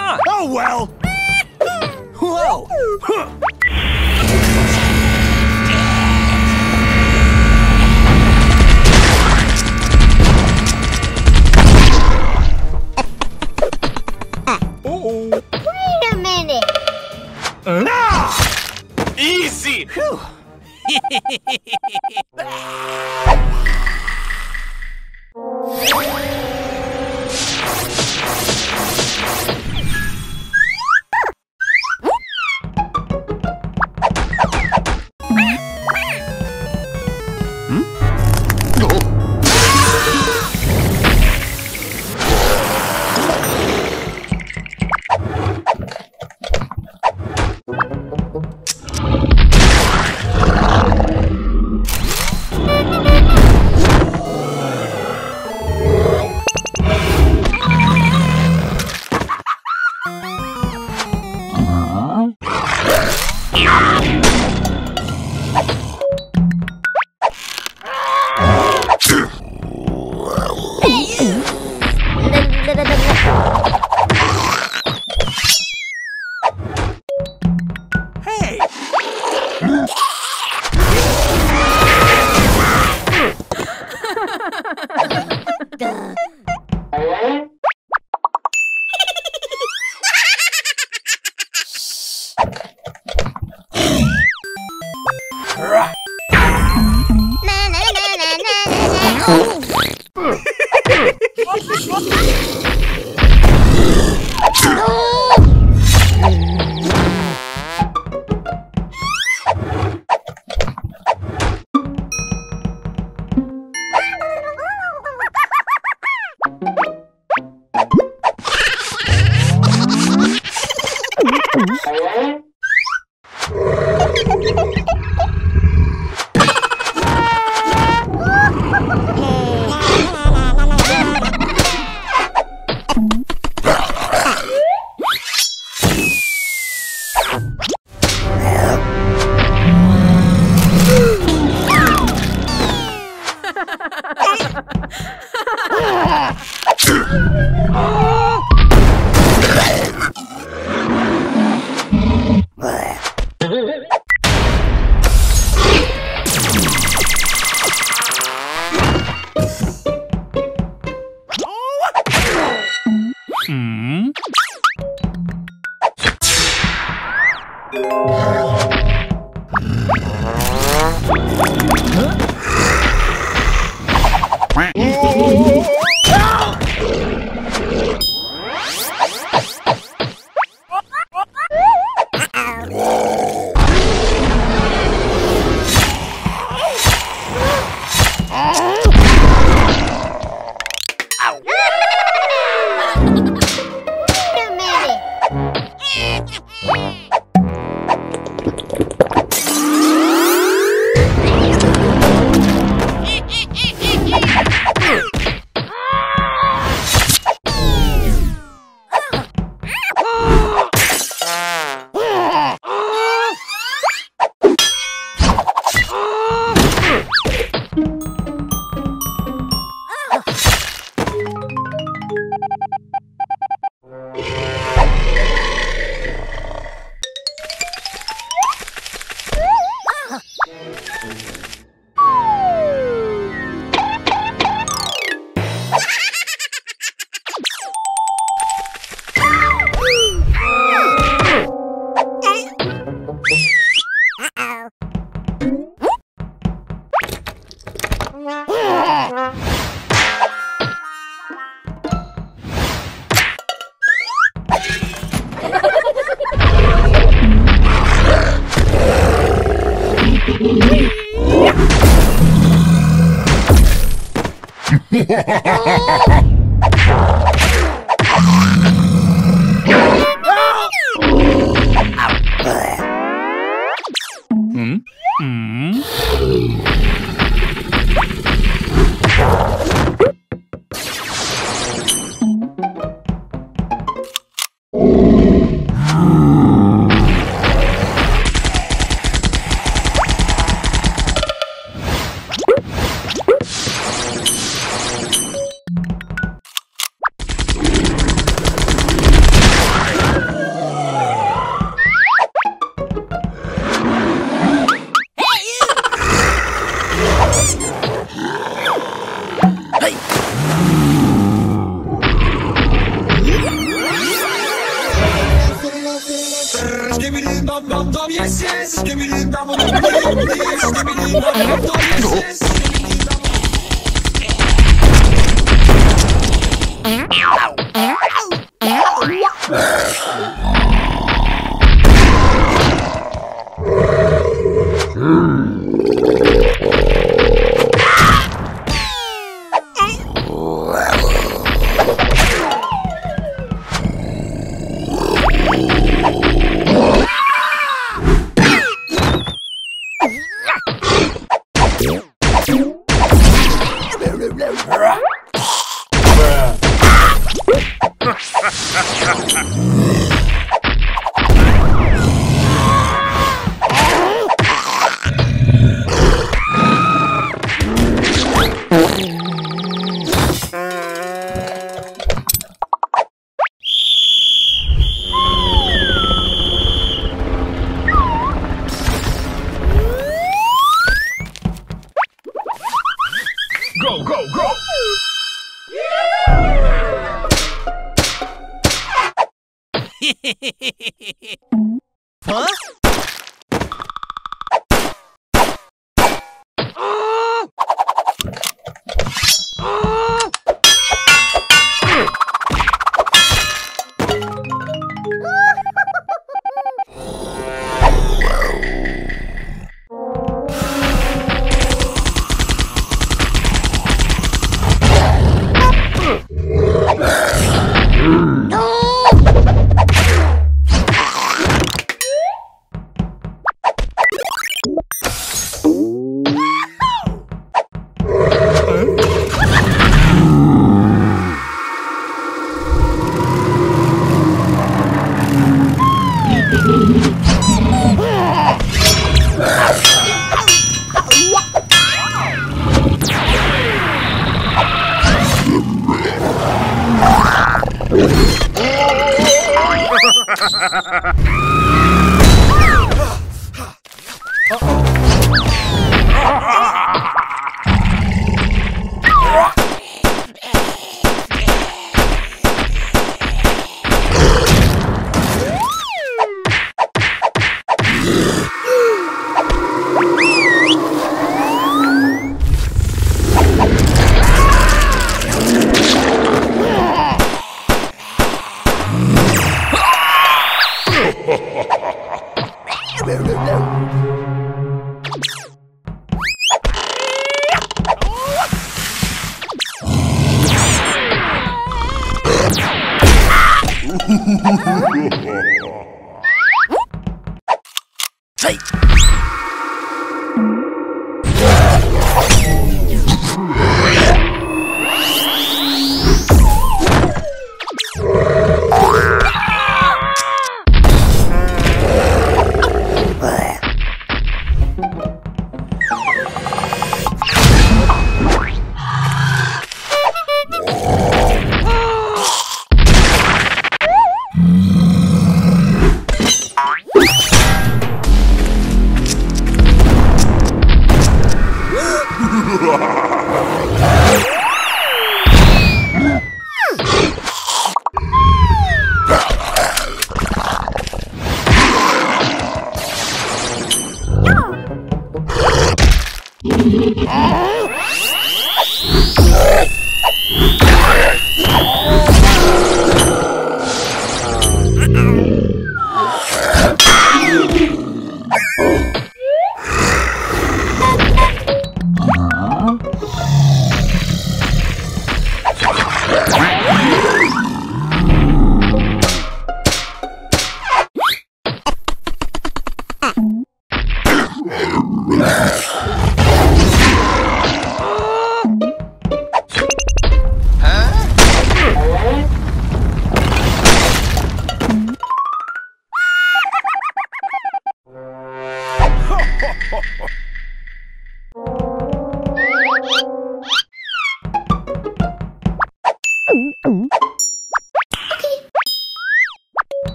on! Oh well! Whoa! Uh-oh. Wait a minute! Nah! Easy! Whew.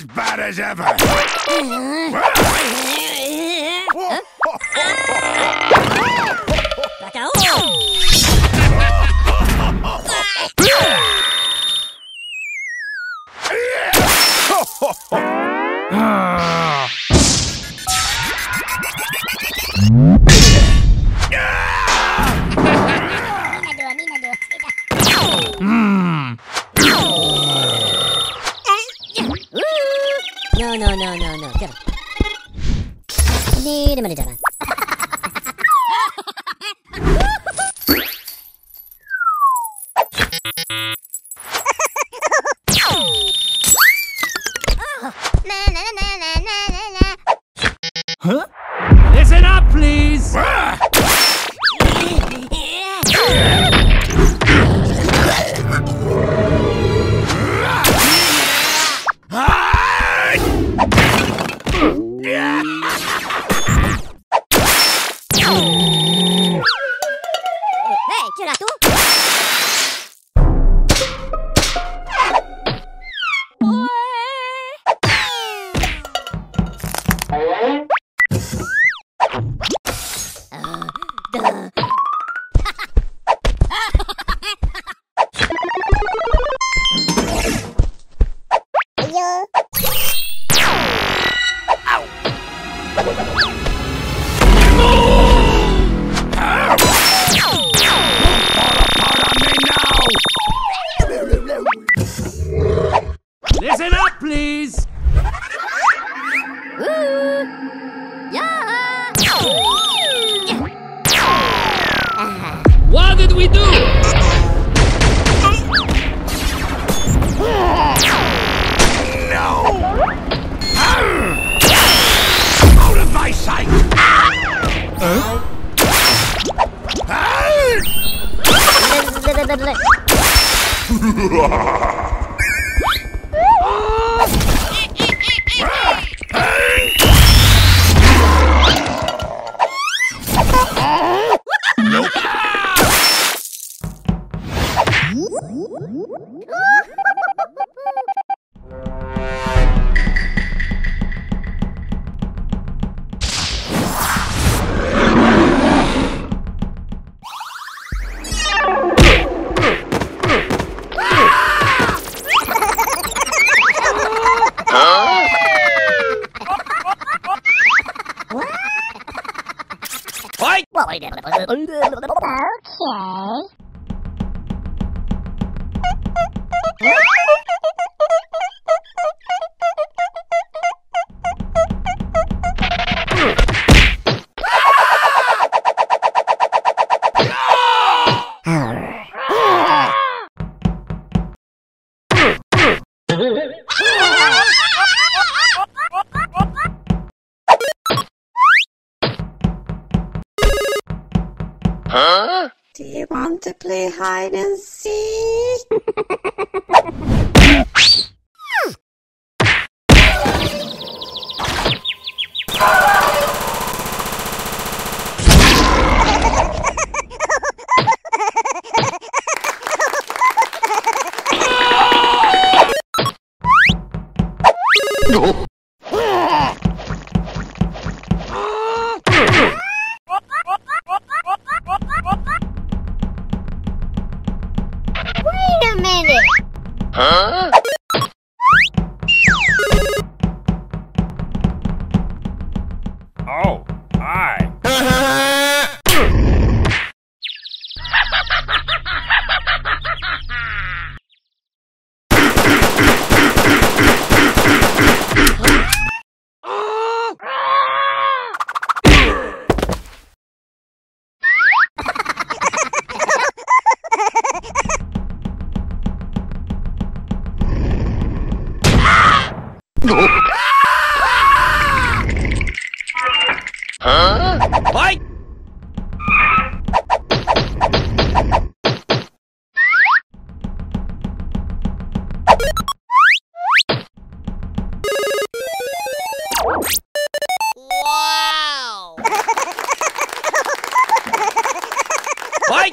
as bad as ever. No, get him. Need a minute, Donna. Huh? Listen up, please! Listen up, please! What did we do? No! Out of my sight! Huh? Okay. Huh? Do you want to play hide and seek? No. Huh? Oh, hi. Huh? Bye! Wow! Bye!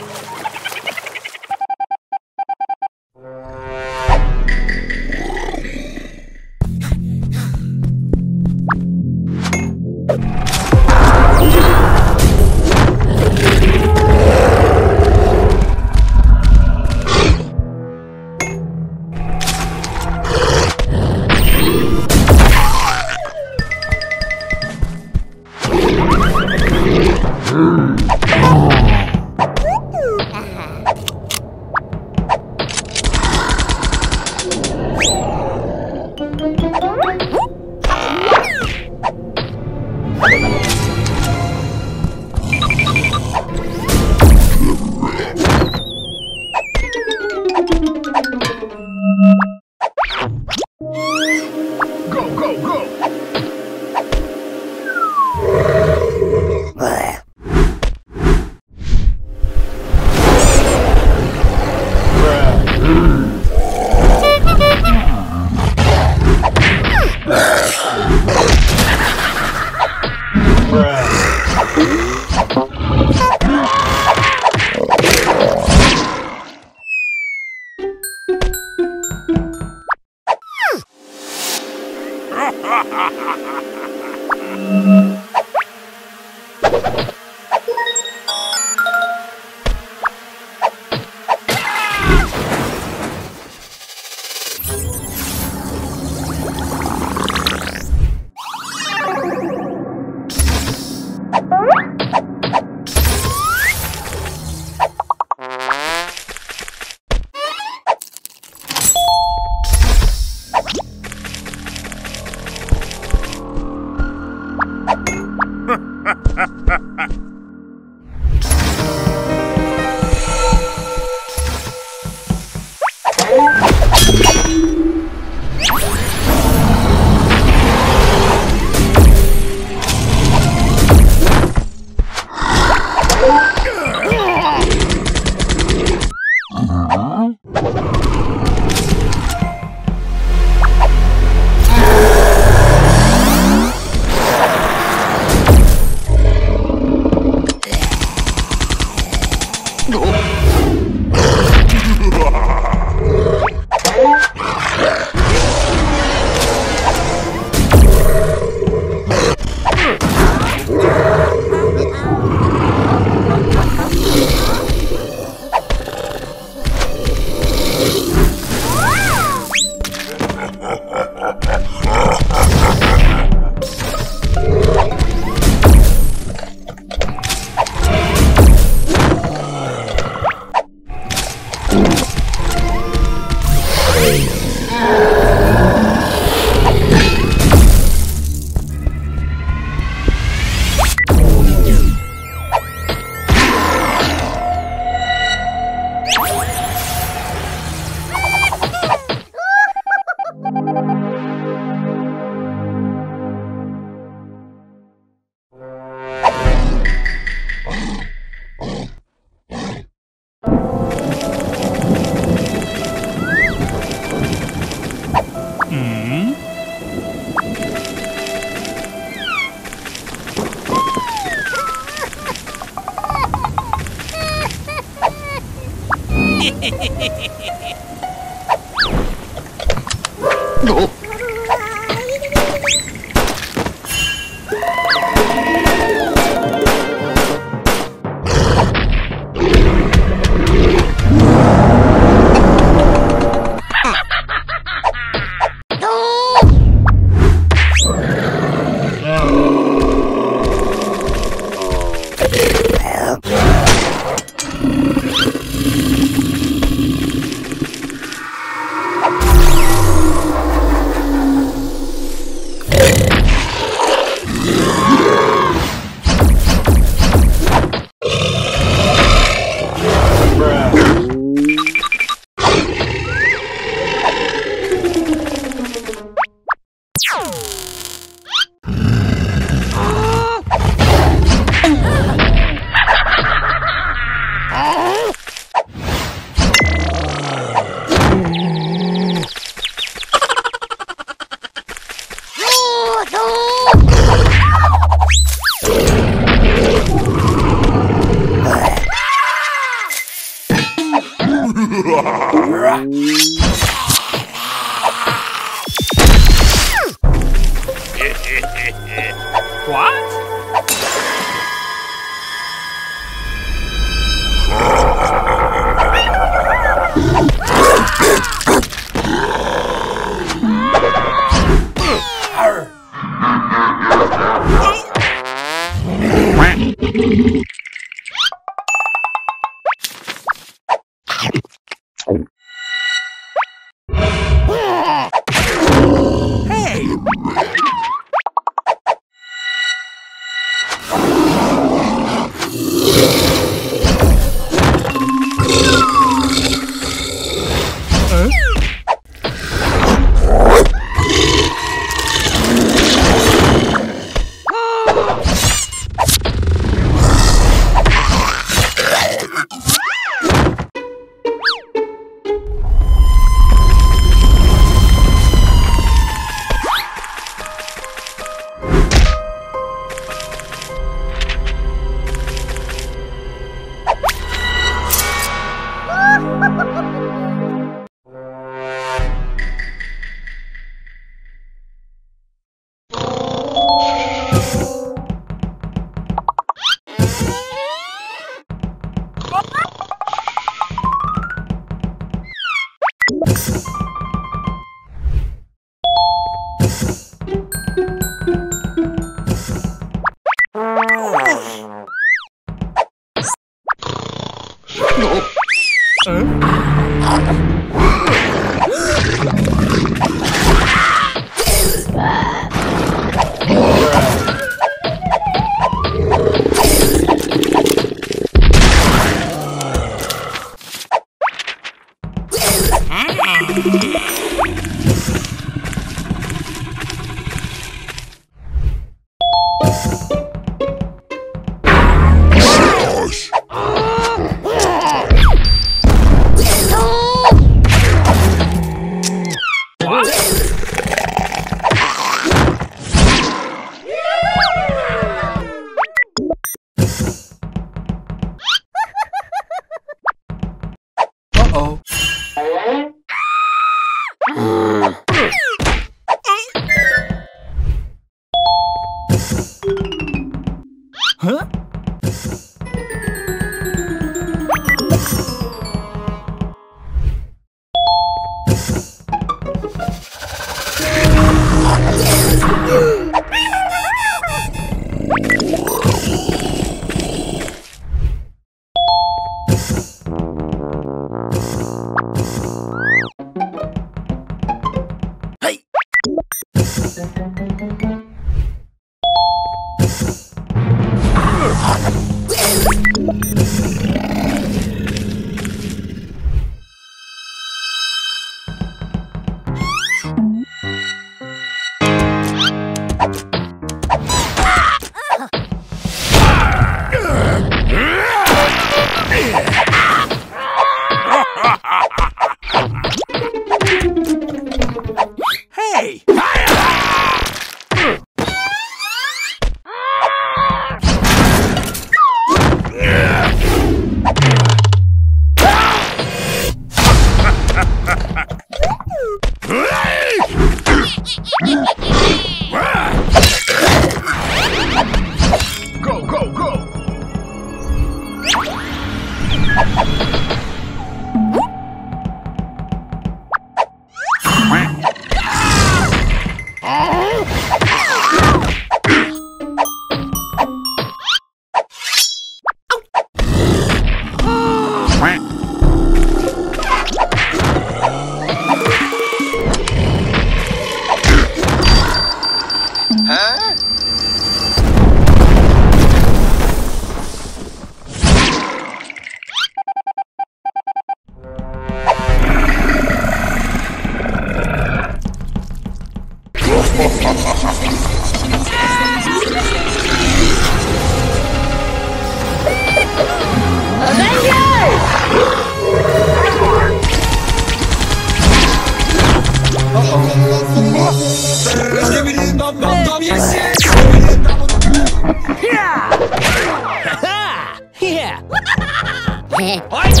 Nope. Hey,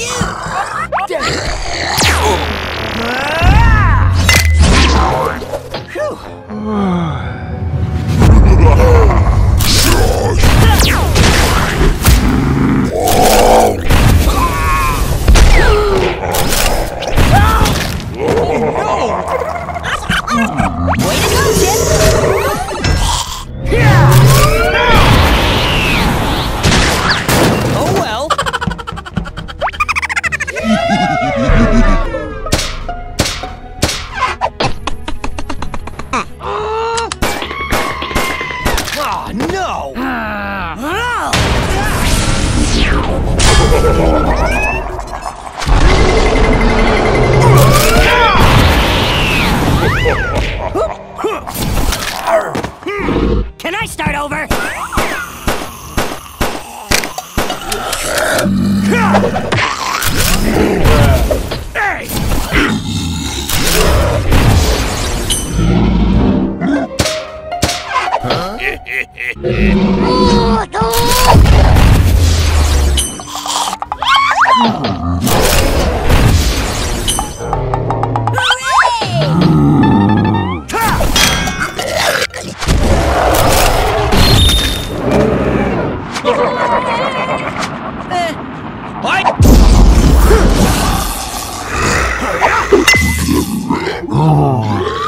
you! Oh.